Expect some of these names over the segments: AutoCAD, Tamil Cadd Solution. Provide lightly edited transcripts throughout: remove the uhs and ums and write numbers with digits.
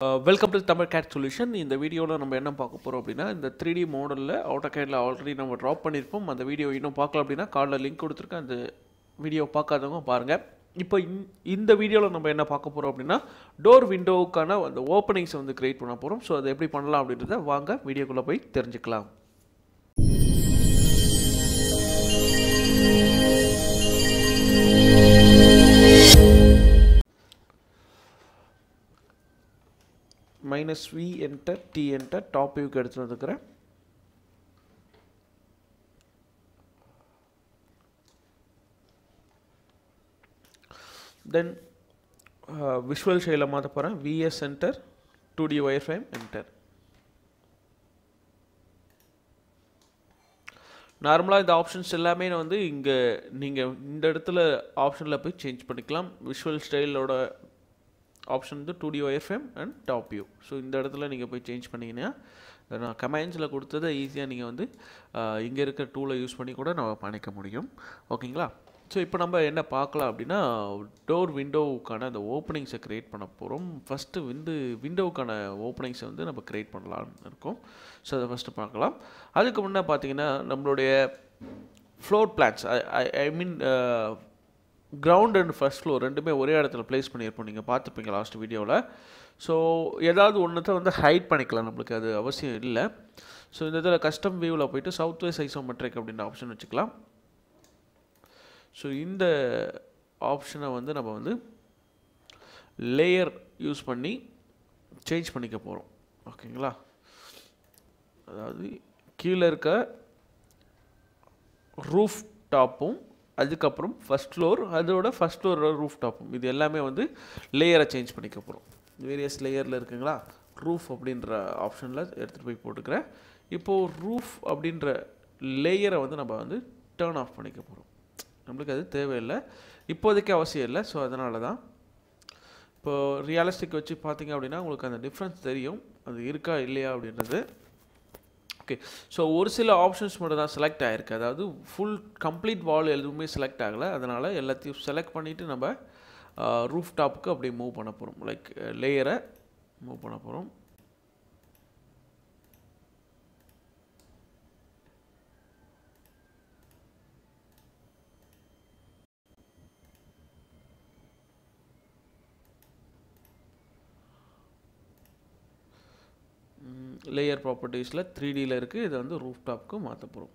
Welcome to Tamil Cadd Solution. In the video, we will talk about in the 3D model. AutoCAD already drop the video. You can link to the video. Now, in the video, we will talk about door window the openings. So, every panel will the video. Minus V enter, T enter, top view kadathirundukren. Then visual shayla maathaparan, VS enter, 2D wireframe enter. Normally the options ellame vandu inga neenga inda edathila option la poi change panikalam. Visual style oda option the 2D wireframe and top view. So in the இடத்துல நீங்க போய் change பண்ணீங்கனா நான் கமாண்ட்ஸ்ல கொடுத்தத ஈஸியா நீங்க வந்து இங்க இருக்க டூலை யூஸ் பண்ணி கூட நம்ம பண்ணிக்க முடியும். ஓகேங்களா? சோ இப்போ நம்ம என்ன பார்க்கலாம் அப்படினா டோர் விண்டோவுக்கான அந்த ஓபனிங்ஸ் கிரியேட் பண்ண போறோம். ஃபர்ஸ்ட் வந்து விண்டோவுக்கான ஓபனிங்ஸ் வந்து நம்ம கிரியேட் பண்ணலாம் இருக்கோம். சோ அத ஃபர்ஸ்ட் பார்க்கலாம். அதுக்கு முன்ன பாத்தீங்கன்னா நம்மளுடைய floor plans I mean ground and first floor ரெண்டுமே ஒரே இடத்துல place பண்ணியிருப்போம். நீங்க பார்த்திருப்பீங்க லாஸ்ட் வீடியோல. சோ ஏதாவது ஒண்ணுத்தை வந்து ஹைட் பண்ணிக்கலாம், நமக்கு அது அவசியம் இல்ல. சோ இந்த இடத்துல கஸ்டம் வியூல போயிடு சவுத் வெஸ்ட் ஐசோமெட்ரிக் அப்படின ஆப்ஷன் வெச்சுக்கலாம். சோ இந்த ஆப்ஷனை வந்து நம்ம வந்து லேயர் யூஸ் பண்ணி change பண்ணிக்க போறோம். ஓகேங்களா? அதாவது கீழ இருக்க ரூஃப் டாப்பும் அதுக்கப்புறம் ஃபர்ஸ்ட் floor அதோட ஃபர்ஸ்ட் floor roof top இது எல்லாமே வந்து லேயரை चेंज பண்ணிக்க போறோம். வேரியஸ் லேயர்ல இருக்குங்களா? roof அப்படிங்கற ஆப்ஷன்ல எடுத்து போய் போட்டுக்கறேன். இப்போ roof அப்படிங்கற லேயரை வந்து நம்ம வந்து டர்ன் ஆஃப் பண்ணிக்க போறோம். நமக்கு அது தேவையில்லை. இப்போதைக்கு அவசியம் இல்லை. சோ அதனால தான் இப்போ ரியலிஸ்டிக் வச்சு பாத்தீங்க அப்படினா உங்களுக்கு அந்த டிஃபரன்ஸ் தெரியும். அது இருக்கா இல்லையா அப்படின்றது. Okay, so ஒரு சில ஆப்ஷன்ஸ் மட்டும் தான் செலக்ட் ஆயிருக்கு. அதாவது ফুল கம்ப்ளீட் வால் எதுவுமே செலக்ட் ஆகல. அதனால எல்லாத்தையும் செலக்ட் பண்ணிட்டு நம்ம ரூஃப் டாப்புக்கு அப்படியே மூவ் பண்ண போறோம். லைக் லேயரை மூவ் பண்ண போறோம். Layer properties la 3D la irukku idu vandu rooftop ku maatha porom.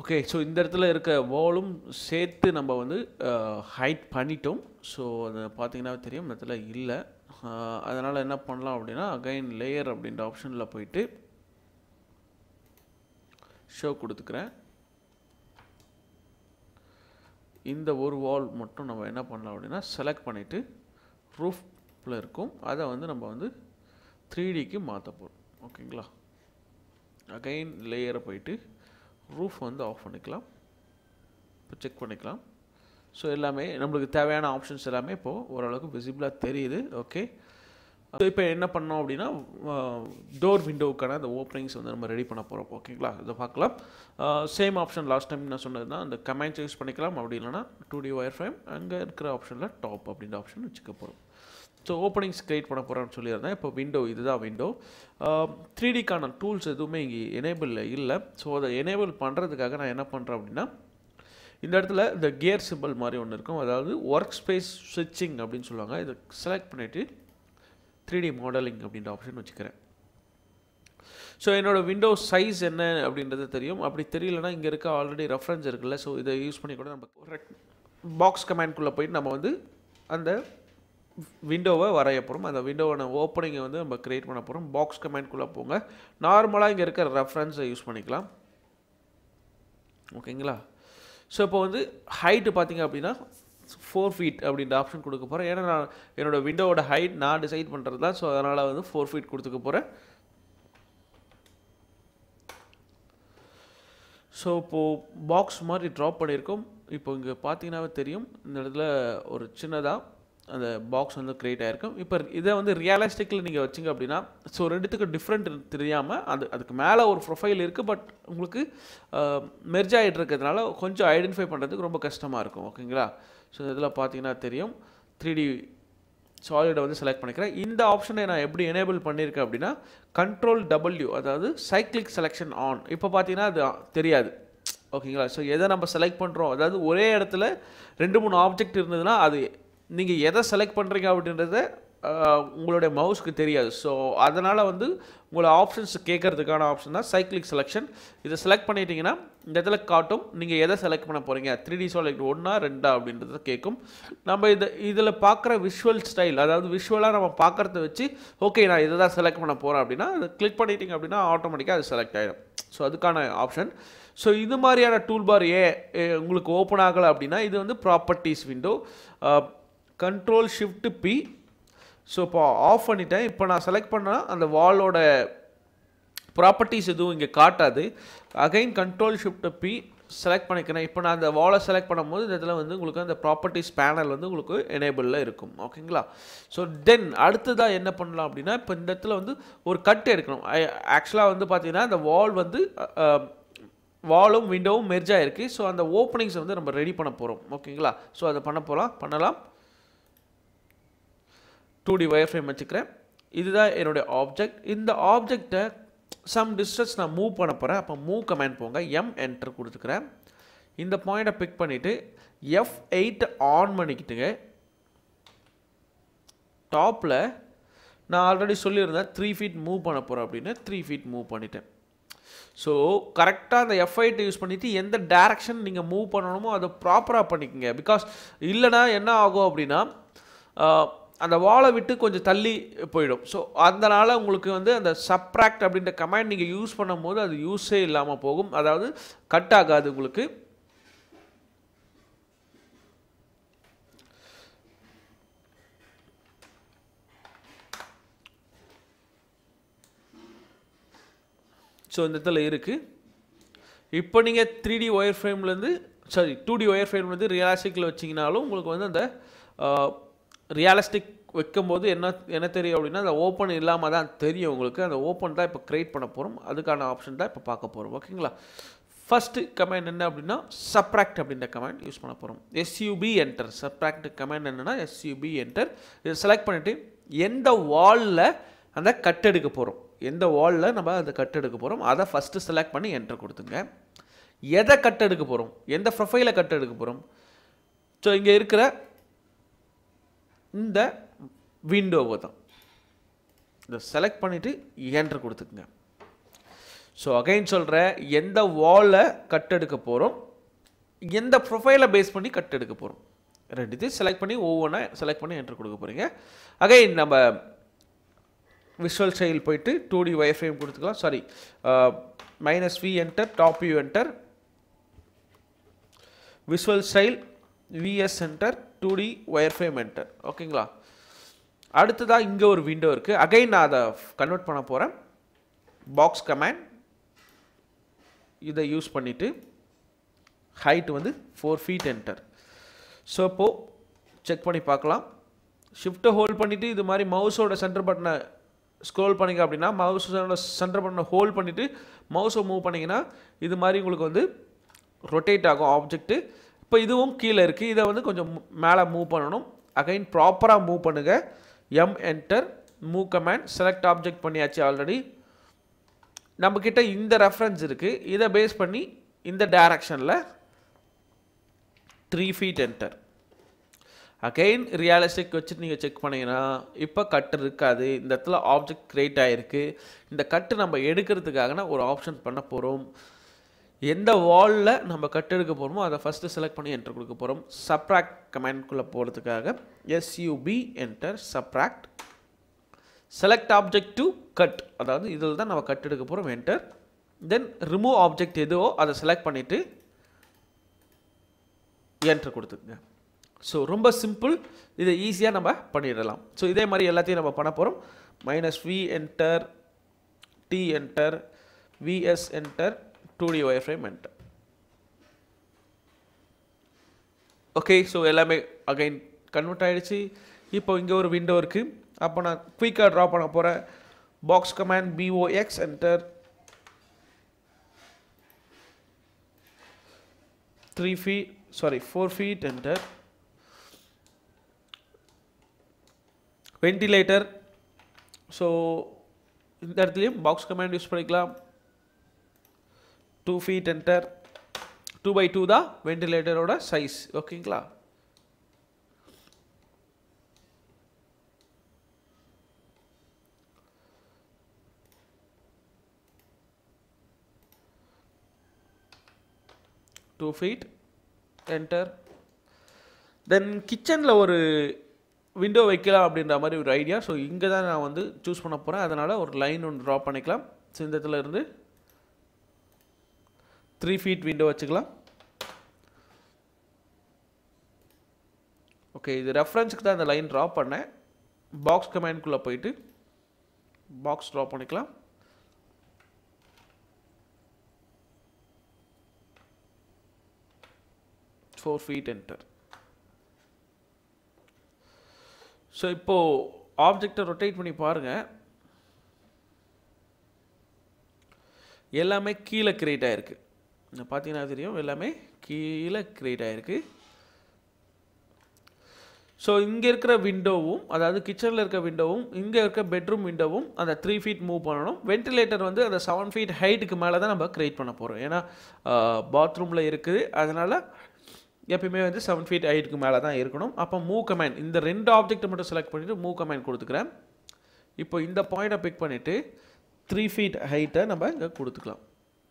Okay, so இந்த இடத்துல இருக்க வாலும் சேர்த்து நம்ம வந்து ஹைட் பண்ணிட்டோம். சோ அத பாத்தீங்கன்னா தெரியும் அதல இல்ல. அதனால என்ன பண்ணலாம் அப்படினா again layer அப்படின்ற ஆப்ஷன்ல போயிடு show கொடுத்துக்கறேன். இந்த ஒரு வால் மட்டும் நம்ம என்ன பண்ணலாம் அப்படினா செலக்ட் பண்ணிட்டு roofல இருக்கும் அத வந்து நம்ம வந்து 3D க்கு மாத்த போறோம். ஓகேங்களா? again லேயரை போய்ட்டு roof வந்து ஆஃப் பண்ணிக்கலாம். இப்போ செக் பண்ணிக்கலாம். சோ எல்லாமே நமக்கு தேவையான ஆப்ஷன்ஸ் எல்லாமே இப்போ ஓரளவுக்கு விசிபிளா தெரியுது. ஓகே. சோ இப்போ என்ன பண்ணனும் அப்படினா டோர் விண்டோக்கான அந்த ஓபனிங்ஸ் வந்து நம்ம ரெடி பண்ண போறோம். ஓகேங்களா? இத பார்க்கலாம். சேம் ஆப்ஷன் லாஸ்ட் டைம் நான் சொன்னதுதான் அந்த கமாண்ட் யூஸ் பண்ணிக்கலாம். அப்படி இல்லனா 2D wireframe அங்க இருக்கிற ஆப்ஷன்ல டாப் அப்படிங்கிற ஆப்ஷன் வெச்சுக்க போறோம். சோ ஓபனிங்ஸ் கிரியேட் பண்ண போறோம்னு சொல்லியிருந்தேன். இப்போ விண்டோ இதுதான் விண்டோ. 3D கான டூல்ஸ் எதுவுமே இங்க எனேபிள் இல்ல. சோ அத எனேபிள் பண்றதுக்காக நான் என்ன பண்றேன் அப்படினா இந்த இடத்துல the gear symbol மாதிரி ஒன்னு இருக்கும். அதாவது workspace switching அப்படினு சொல்வாங்க. இத செலக்ட் பண்ணிட்டு 3D modeling அப்படிங்கற ஆப்ஷன் வெச்சுக்கிறேன். சோ என்னோட விண்டோ சைஸ் என்ன அப்படின்றது தெரியும். அப்படி தெரியலனா இங்க இருக்க ஆல்ரெடி ரெஃபரன்ஸ் இருக்குல. சோ இத யூஸ் பண்ணி கூட நம்ம பாக்ஸ் கமாண்ட் குள்ள போய் நம்ம வந்து அந்த விண்டோவை வரைய போறோம். அந்த விண்டோவோட ஓபனிங் வந்து நம்ம கிரியேட் பண்ண போறோம். பாக்ஸ் கமாண்ட் குள்ள போங்க. நார்மலா இங்க இருக்க ரெஃபரன்ஸை யூஸ் பண்ணிக்கலாம். ஓகேங்களா? சோ இப்போ வந்து ஹைட் பாத்தீங்க அப்படினா 4 feet அப்படிங்க ஆப்ஷன் கொடுக்க போறேன். ஏன்னா நான் என்னோட விண்டோவோட ஹைட் நான் டிசைட் பண்றது தான். சோ அதனால வந்து 4 feet கொடுத்துக்க போறேன். சோ இப்போ பாக்ஸ் மாதிரி டிராப் பண்ணிருக்கோம். இப்போ இங்க பாத்தீங்கனாவே தெரியும் இந்த இடத்துல ஒரு சின்னதா the box on the create aircom. Now, this is realistic. So, different or profile irukku, but you merge it identify the customer. Okay, so, this is 3D solid select. This option enable pannirukku control W, that is cyclic selection on. Now, okay, so we select பண்றோம் அதாவது ஒரே இடத்துல ரெண்டு மூணு object இருந்ததுனா அது நீங்க எதை செலக்ட் பண்றீங்க அப்படின்றது உங்களுடைய மவுஸ்க்கு தெரியாது சோ அதனால வந்து உங்க ஆப்ஷன்ஸ் கேக்குறதுக்கான ஆப்ஷன் தான் சைக்கிளிக் செலக்ஷன் இத செலக்ட் பண்ணிட்டீங்கன்னா இந்த இடத்துல காட்டும் நீங்க எதை செலக்ட் பண்ண போறீங்க 3D solid 1 ஆ 2 ஆ அப்படின்றத கேக்கும் நம்ம இதல பார்க்குற visual style அதாவது visual-ஆ நம்ம பார்க்கறத வெச்சு ஓகே நான் இத தான் செலக்ட் பண்ண போறேன் அப்படினா அத click பண்ணிட்டீங்க அப்படினா ஆட்டோமேட்டிக்கா அது செலக்ட் ஆயிடும் சோ அதுக்கான option So, this is the toolbar. உங்களுக்கு ஓபன் ஆகல அப்படினா இது வந்து properties window. Control shift P. So, off பண்ணிட்டேன். இப்போ நான் செலக்ட் பண்ணா அந்த வாலோட properties எதுவும் இங்க காட்டாது. Again control shift P select பண்ணிக்கிறேன். இப்போ நான் அந்த வாலை செலக்ட் பண்ணும்போது இதெல்லாம் வந்து உங்களுக்கு அந்த properties panel வந்து உங்களுக்கு enable ல இருக்கும். ஓகேங்களா? So then அடுத்துதா என்ன பண்ணலாம் அப்படினா இப்போ இந்த இடத்துல வந்து ஒரு கட் எடுக்கணும். Actually வந்து பாத்தீங்கன்னா அந்த வால் வந்து wall and window merge ஆயிருக்கு so அந்த openings வந்து நம்ம ரெடி பண்ண போறோம் ஓகேங்களா சோ அத பண்ணலாம் 2D wireframe வச்சிக்கிறேன் இதுதான் என்னோட ஆப்ஜெக்ட் இந்த ஆப்ஜெக்ட்ட some distance நான் மூவ் பண்ண போறேன் அப்ப மூவ் கமாண்ட் போங்க m enter கொடுத்துக்கறேன் இந்த பாயிண்ட பிக் பண்ணிட்டு F8 ஆன் பண்ணிக்கிட்டுங்க டாப்ல நான் ஆல்ரெடி சொல்லிருந்தேன் 3 feet மூவ் பண்ண போறேன் அப்படினா 3 feet மூவ் பண்ணிட்டேன் So, correct the F8 use panniti, in the direction you move pannanomo, adu proper pannikinga because illana enna agum appadina அந்த வாளை விட்டு கொஞ்சம் தள்ளி போய்டும் சோ அதனால உங்களுக்கு வந்து அந்த subtract அப்படிங்கற கமாண்ட் நீங்க யூஸ் பண்ணும்போது அது யூஸே இல்லாம போகும் அதாவது கட் ஆகாது உங்களுக்கு So, this is இப்போ நீங்க 3D wireframe ல இருந்து sorry 2D wireframe ல இருந்து realistic ல வச்சீங்கனாலும் உங்களுக்கு வந்து அந்த realistic வைக்கும்போது என்ன தெரியும் அப்படினா அந்த open இல்லாம தான் தெரியும் உங்களுக்கு அந்த open தான் இப்போ create பண்ண போறோம் அதுக்கான ஆப்ஷன் தான் இப்போ பார்க்க போறோம் ஓகேங்களா first command என்ன அப்படினா subtract அப்படிங்கற command யூஸ் பண்ண போறோம் sub enter subtract command என்னன்னா sub enter இத செலக்ட் பண்ணிட்டு எந்த wall ல அந்த கட் எடுக்க போறோம் எந்த வால்ல நம்ம அந்த கட் எடுக்க போறோம் அத ஃபர்ஸ்ட் செலக்ட் பண்ணி என்டர் கொடுத்துங்க எதை கட் எடுக்க போறோம் எந்த ப்ரொஃபைல கட் எடுக்க போறோம் சோ இங்க இருக்கிற இந்த விண்டோவை தான் இத செலக்ட் பண்ணிட்டு என்டர் கொடுத்துங்க சோ அகைன் சொல்றேன் எந்த வால்ல கட் எடுக்க போறோம் எந்த ப்ரொஃபைல பேஸ் பண்ணி கட் எடுக்க போறோம் ரெண்டுத்தையும் செலக்ட் பண்ணி ஒவ்வொண்ணா செலக்ட் பண்ணி என்டர் கொடுக்க போறீங்க அகைன் நம்ம Visual style போய்ட்டு 2D wireframe கொடுத்துக்கலாம் sorry -v enter top view enter visual style vs enter 2D wireframe enter ஓகேங்களா அடுத்துதா இங்க ஒரு window இருக்கு again நான் அத கன்வர்ட் பண்ண போறேன் box command இத யூஸ் பண்ணிட்டு height வந்து 4 feet enter சோ இப்போ செக் பண்ணி பார்க்கலாம் shift hold பண்ணிட்டு இது மாதிரி மவுஸோட சென்டர் பட்டனை Scroll panninga appadina mouse center button hold pannittu mouse move panningina idu mari ungalku vandu rotate agum object ipo iduvum keela irukku idha vandu konjam mela move pannanum again proper ah move pannunga m enter move command select object panniyaachi already namakitta inda reference irukku idha base panni inda direction la 3 feet enter Again, realistic வச்சு நீங்க check பண்ணீங்கனா இப்ப cut இருக்காது இந்த இடத்துல object create ஆயிருக்கு இந்த cut நம்ம எடுக்கிறதுக்காகனா ஒரு ஆப்ஷன் பண்ண போறோம் எந்த வால்ல நம்ம கட் எடுக்க போறோமோ அத ஃபர்ஸ்ட் செலக்ட் பண்ணி என்டர் கொடுக்க போறோம் subtract command குள்ள போறதுக்காக sub enter subtract select object to cut அதாவது இதில தான் நம்ம கட் எடுக்க போறோம் enter then remove object எதுவோ அத செலக்ட் பண்ணிட்டு என்டர் கொடுத்துங்க So, ரொம்ப சிம்பிள் இது ஈஸியா நம்ம பண்ணிடலாம் சோ இதே மாதிரி எல்லாத்தையும் நம்ம பண்ண போறோம் -v enter t enter vs enter 2d wireframe enter Okay so எல்லாமே again கன்வர்ட் ஆயிடுச்சு இப்போ இங்க ஒரு window இருக்கு. அப்போ நான் குயிக்கா டிரா பண்ண போறேன். box command box enter 4 feet enter. ventilator, so இந்த இடத்துல box command யூஸ் பண்ணிக்கலாம். 2 feet enter. 2 by 2 the ventilator oda size okayla. feet enter. Then kitchen la oru window வைக்கலாம் அப்படிங்கற மாதிரி ஒரு ஐடியா. சோ இங்க தான் நான் வந்து चूஸ் பண்ண போறேன். அதனால ஒரு லைன் ஒன்னு டிரா பண்ணிக்கலாம். சோ இந்த இடத்துல இருந்து 3 feet window வச்சுக்கலாம். ஓகே, இது ரெஃபரன்ஸ்க்கு தான் அந்த லைன் டிரா பண்ணேன். பாக்ஸ் கமாண்ட் குள்ள போயிடு பாக்ஸ் டிரா பண்ணிக்கலாம். feet enter. So இப்போ object rotate பண்ணி பாருங்க. எல்லாமே கீழ கிரியேட் ஆயிருக்கு. நான் பாத்தீங்கன்னா தெரியும் எல்லாமே கீழ கிரியேட் ஆயிருக்கு. சோ இங்க இருக்கிற விண்டோவும் அதாவது கிச்சன்ல இருக்க விண்டோவும் இங்க இருக்க பெட்ரூம் விண்டோவும் அந்த 3 feet மூவ் பண்ணனும். வென்டிலேட்டர் வந்து அந்த 7 feet ஹைட்டுக்கு மேல தான் நம்ம கிரியேட் பண்ண போறோம். ஏனா பாத்ரூம்ல இருக்குது. அதனால எப்பவுமே வந்து 7 feet ஹைட்டுக்கு மேலே தான் இருக்கணும். அப்போ மூவ் கமாண்ட் இந்த ரெண்டு ஆப்ஜெக்ட் மட்டும் செலக்ட் பண்ணிட்டு மூவ் கமாண்ட் கொடுத்துக்கிறேன். இப்போ இந்த பாயிண்டை பிக் பண்ணிட்டு 3 feet ஹைட்டை நம்ம இங்கே கொடுத்துக்கலாம்.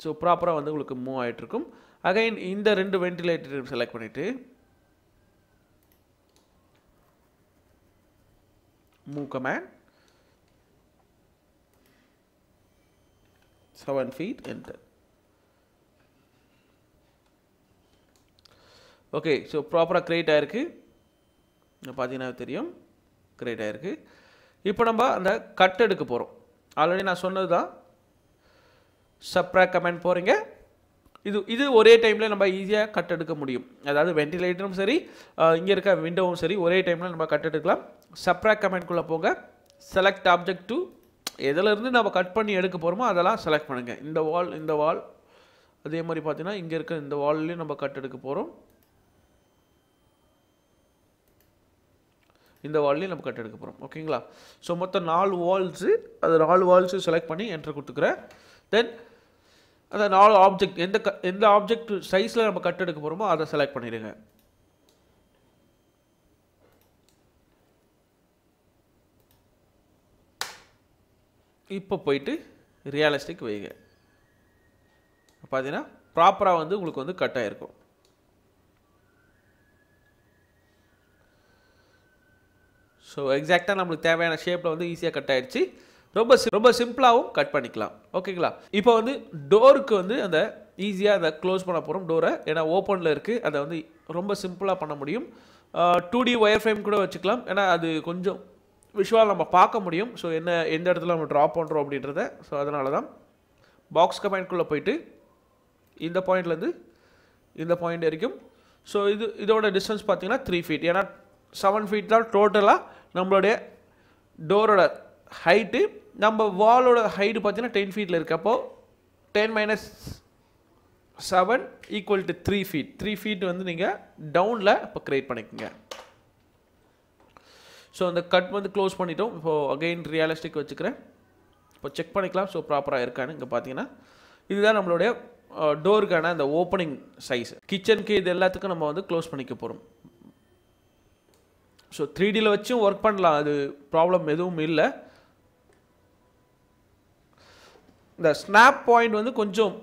ஸோ ப்ராப்பராக வந்து உங்களுக்கு மூவ் ஆகிட்டு இருக்கும். அகைன் இந்த ரெண்டு வென்டிலேட்டர் செலக்ட் பண்ணிட்டு move command 7 feet enter. Okay, so ப்ராப்பராக கிரியேட் ஆகிருக்கு. பார்த்தீங்கன்னா தெரியும் கிரியேட் ஆகிருக்கு. இப்போ நம்ம அந்த கட் எடுக்க போகிறோம். ஆல்ரெடி நான் சொன்னது தான் சப்ராக் கமெண்ட் போகிறீங்க. இது இது ஒரே டைமில் நம்ம ஈஸியாக கட் எடுக்க முடியும். அதாவது வென்டிலேட்டரும் சரி இங்கே இருக்க விண்டோவும் சரி ஒரே டைமில் நம்ம கட் எடுக்கலாம். சப்ராக் கமெண்ட்குள்ளே போங்க. செலக்ட் ஆப்ஜெக்ட் டு எதிலேருந்து நம்ம கட் பண்ணி எடுக்க போகிறோமோ அதெல்லாம் செலக்ட் பண்ணுங்கள். இந்த வால் அதே மாதிரி பார்த்தீங்கன்னா இங்கே இருக்க இந்த வால்லையும் நம்ம கட் எடுக்க போகிறோம். இந்த வால்லையும் நம்ம கட் எடுக்க போகிறோம். ஓகேங்களா, ஸோ மொத்தம் 4 வால்ஸு அது 4 வால்ஸு செலக்ட் பண்ணி என்ட்ரு கொடுத்துக்கிறேன். தென் அந்த 4 ஆப்ஜெக்ட் எந்த ஆப்ஜெக்ட் சைஸில் நம்ம கட் எடுக்க போகிறோமோ அதை செலக்ட் பண்ணிடுங்க. இப்போ போயிட்டு ரியலிஸ்டிக் வைங்க. பார்த்தீங்கன்னா ப்ராப்பராக வந்து உங்களுக்கு வந்து கட் ஆகிருக்கும். ஸோ எக்ஸாக்டாக நம்மளுக்கு தேவையான ஷேப்பில் வந்து ஈஸியாக கட் ஆகிடுச்சு. ரொம்ப சிம்பிளாகவும் கட் பண்ணிக்கலாம். ஓகேங்களா, இப்போ வந்து டோருக்கு வந்து அந்த ஈஸியாக அதை க்ளோஸ் பண்ண போகிறோம் டோரை. ஏன்னா ஓப்பனில் இருக்குது. அதை வந்து ரொம்ப சிம்பிளாக பண்ண முடியும். 2D ஒயர் ஃப்ரேம் கூட வச்சுக்கலாம். ஏன்னா அது கொஞ்சம் விஷுவல் நம்ம பார்க்க முடியும். ஸோ எந்த இடத்துல நம்ம ட்ரா பண்ணுறோம் அப்படின்றத. ஸோ அதனால தான் பாக்ஸ் கமெண்ட்குள்ளே போயிட்டு இந்த பாயிண்ட்லேருந்து இந்த பாயிண்ட் வரைக்கும். ஸோ இதோட டிஸ்டன்ஸ் பார்த்தீங்கன்னா 3 feet. ஏன்னா 7 feet தான் டோட்டலாக நம்மளுடைய டோரோட ஹைட்டு. நம்ம வாலோட ஹைட்டு பார்த்தீங்கன்னா 10 feet இருக்கப்போ 10 - 7 ஈக்குவல் டு 3 feet. 3 feet வந்து நீங்கள் டவுனில் இப்போ கிரியேட் பண்ணிக்கோங்க. ஸோ அந்த கட் வந்து க்ளோஸ் பண்ணிட்டோம். இப்போது அகெயின் ரியலிஸ்டிக் வச்சுக்கிறேன். இப்போ செக் பண்ணிக்கலாம். ஸோ ப்ராப்பராக இருக்கான்னு இங்கே பார்த்தீங்கன்னா இதுதான் நம்மளுடைய டோருக்கான அந்த ஓப்பனிங் சைஸ். கிச்சனுக்கு இது எல்லாத்துக்கும் நம்ம வந்து க்ளோஸ் பண்ணிக்க போகிறோம். ஸோ 3Dயில் வச்சும் ஒர்க் பண்ணலாம். அது ப்ராப்ளம் எதுவும் இல்லை. இந்த ஸ்னாப் பாயிண்ட் வந்து கொஞ்சம்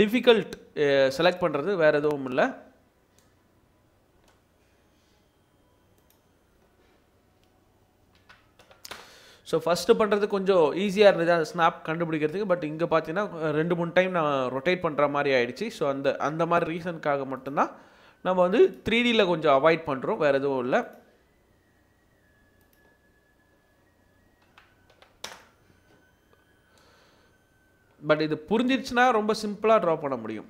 டிஃபிகல்ட் செலக்ட் பண்ணுறது, வேறு எதுவும் இல்லை. ஸோ ஃபஸ்ட்டு பண்ணுறது கொஞ்சம் ஈஸியாக இருந்தது அந்த ஸ்னாப் கண்டுபிடிக்கிறதுக்கு. பட் இங்கே பார்த்தீங்கன்னா 2-3 டைம் நான் ரொட்டேட் பண்ணுற மாதிரி ஆகிடுச்சு. ஸோ அந்த மாதிரி ரீசனுக்காக மட்டும்தான் நம்ம வந்து 3Dயில் கொஞ்சம் அவாய்ட் பண்ணுறோம், வேறு எதுவும் இல்லை. பட் இது புரிஞ்சிருச்சுன்னா ரொம்ப சிம்பிளாக ட்ரா பண்ண முடியும்.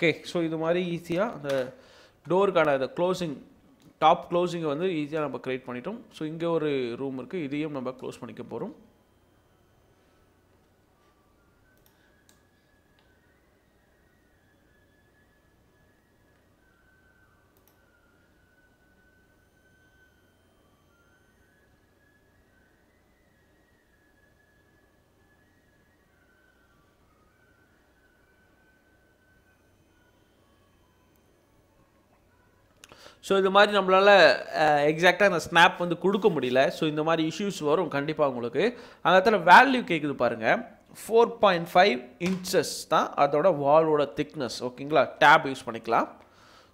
Okay, so this is easy. The door the closing, top closing is easy to create. So here is a room, this we will close. So this மாதிரி நம்மளால எக்ஸாக்ட்டா அந்த ஸ்னாப் வந்து கொடுக்க முடியல சோ இந்த மாதிரி इश्यूज வரும் கண்டிப்பா உங்களுக்கு அதனால வேல்யூ கேக்குது பாருங்க 4.5 inches தான் அதோட வாலோட thickness ஓகேங்களா tab யூஸ் பண்ணிக்கலாம்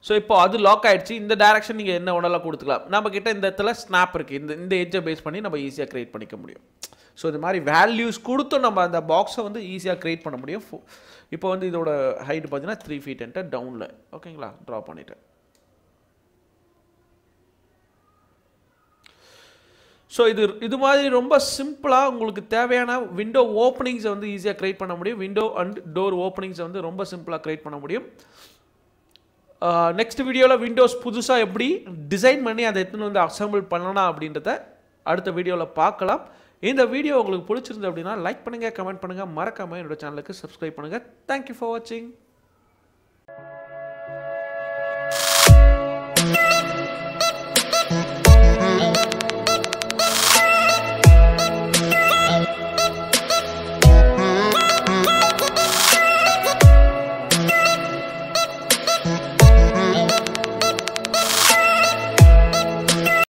சோ இப்போ அது லாக் ஆயிடுச்சு இந்த டைரக்ஷன் நீங்க என்ன வேணால கொடுத்துக்கலாம் நம்ம கிட்ட இந்த இடத்துல ஸ்னாப் இருக்கு இந்த எட்ஜ் பேஸ் பண்ணி நம்ம ஈஸியா கிரியேட் பண்ணிக்க முடியும் சோ இந்த மாதிரி values கொடுத்து நம்ம அந்த பாக்ஸை வந்து ஈஸியா கிரியேட் பண்ண முடியும் இப்போ வந்து இதோட ஹைட் பாத்தீங்கன்னா 3 feet enter downல ஓகேங்களா draw பண்ணிட்டேன் So, இது மாதிரி ரொம்ப சிம்பிளா உங்களுக்கு தேவையான window openings வந்து ஈஸியா கிரியேட் பண்ண முடியும் window and door openings வந்து ரொம்ப சிம்பிளா கிரியேட் பண்ண முடியும் நெக்ஸ்ட் வீடியோல விண்டோஸ் புதுசா எப்படி டிசைன் பண்ணி அதை எடுத்து வந்து அசெம்பிள் பண்ணலாம் அப்படின்றதை அடுத்த வீடியோல பார்க்கலாம் இந்த வீடியோ உங்களுக்கு பிடிச்சிருந்தா அப்படினா லைக் பண்ணுங்க கமெண்ட் பண்ணுங்க மறக்காம என்னோட சேனலுக்கு subscribe பண்ணுங்க Thank you for watching